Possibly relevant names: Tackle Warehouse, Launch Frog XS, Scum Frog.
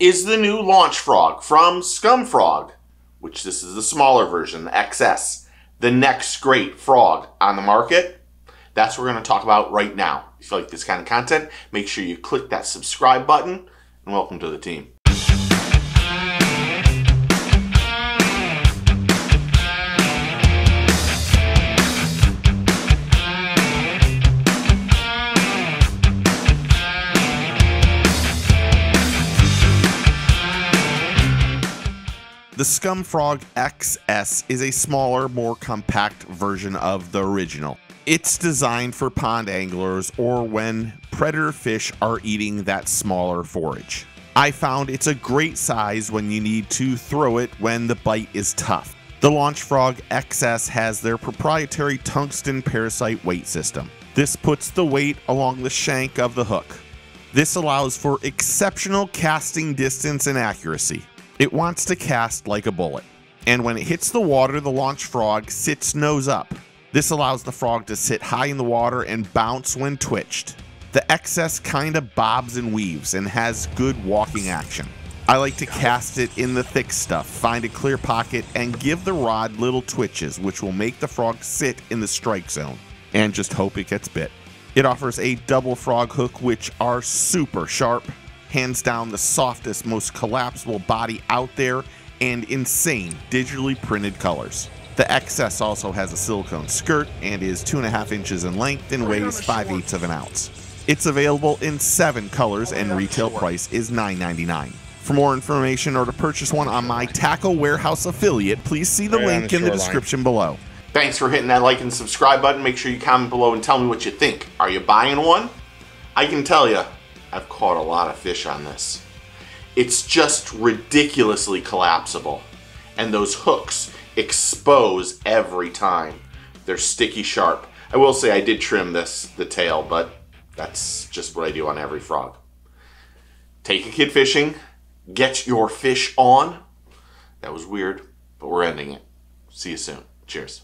is the new Launch Frog from Scum Frog, which this is the smaller version, the XS, the next great frog on the market. That's what we're going to talk about right now. If you like this kind of content, make sure you click that subscribe button, and welcome to the team. The Scum Frog XS is a smaller, more compact version of the original. It's designed for pond anglers or when predator fish are eating that smaller forage. I found it's a great size when you need to throw it when the bite is tough. The Launch Frog XS has their proprietary tungsten parasite weight system. This puts the weight along the shank of the hook. This allows for exceptional casting distance and accuracy. It wants to cast like a bullet, and when it hits the water, the Launch Frog sits nose up. This allows the frog to sit high in the water and bounce when twitched. The XS kinda bobs and weaves and has good walking action. I like to cast it in the thick stuff, find a clear pocket, and give the rod little twitches, which will make the frog sit in the strike zone, and just hope it gets bit. It offers a double frog hook, which are super sharp. Hands down the softest, most collapsible body out there, and insane digitally printed colors. The XS also has a silicone skirt and is 2.5 inches in length and weighs 5/8 of an ounce. It's available in 7 colors and retail price is $9.99. For more information or to purchase one on my Tackle Warehouse affiliate, please see the link in the description below. Thanks for hitting that like and subscribe button. Make sure you comment below and tell me what you think. Are you buying one? I can tell you, I've caught a lot of fish on this. It's just ridiculously collapsible, and those hooks expose every time. They're sticky sharp. I will say I did trim the tail, but that's just what I do on every frog. Take a kid fishing, get your fish on. That was weird, but we're ending it. See you soon. Cheers.